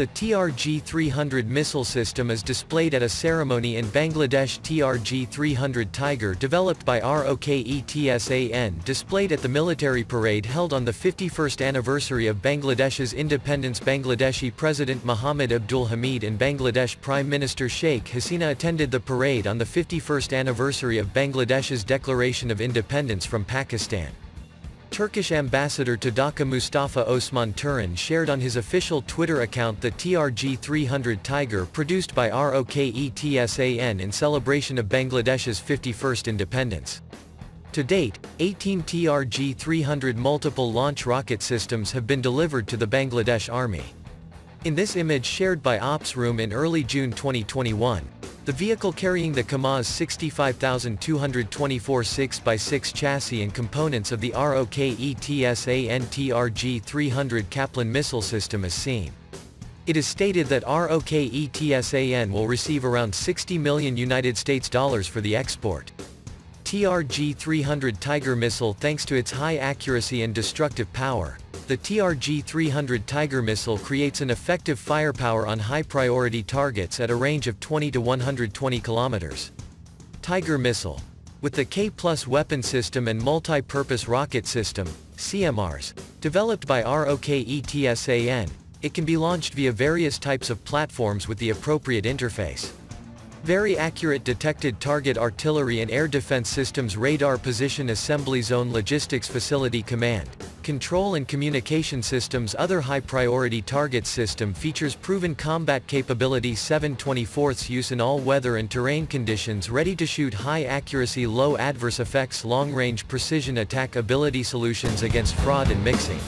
The TRG-300 missile system is displayed at a ceremony in Bangladesh. TRG-300 TIGER, developed by ROKETSAN, displayed at the military parade held on the 51st anniversary of Bangladesh's independence. Bangladeshi President Muhammad Abdul Hamid and Bangladesh Prime Minister Sheikh Hasina attended the parade on the 51st anniversary of Bangladesh's declaration of independence from Pakistan. Turkish ambassador to Dhaka Mustafa Osman Turan shared on his official Twitter account the TRG-300 Tiger produced by ROKETSAN in celebration of Bangladesh's 51st independence. To date, 18 TRG-300 multiple launch rocket systems have been delivered to the Bangladesh Army. In this image shared by Ops Room in early June 2021, the vehicle carrying the Kamaz 65224 6x6 chassis and components of the ROKETSAN TRG-300 K+ missile system is seen. It is stated that ROKETSAN will receive around $60 million for the export. TRG-300 Tiger missile. Thanks to its high accuracy and destructive power, the TRG-300 Tiger missile creates an effective firepower on high-priority targets at a range of 20 to 120 kilometers. Tiger missile. With the K+ weapon system and multi-purpose rocket system, CMRs, developed by ROKETSAN, it can be launched via various types of platforms with the appropriate interface. Very accurate detected target artillery and air defense systems. Radar position assembly zone logistics facility command, control and communication systems. Other high-priority target system features proven combat capability. 7/24 use in all weather and terrain conditions. Ready to shoot. High accuracy, low adverse effects, long-range precision attack ability. Solutions against fraud and mixing.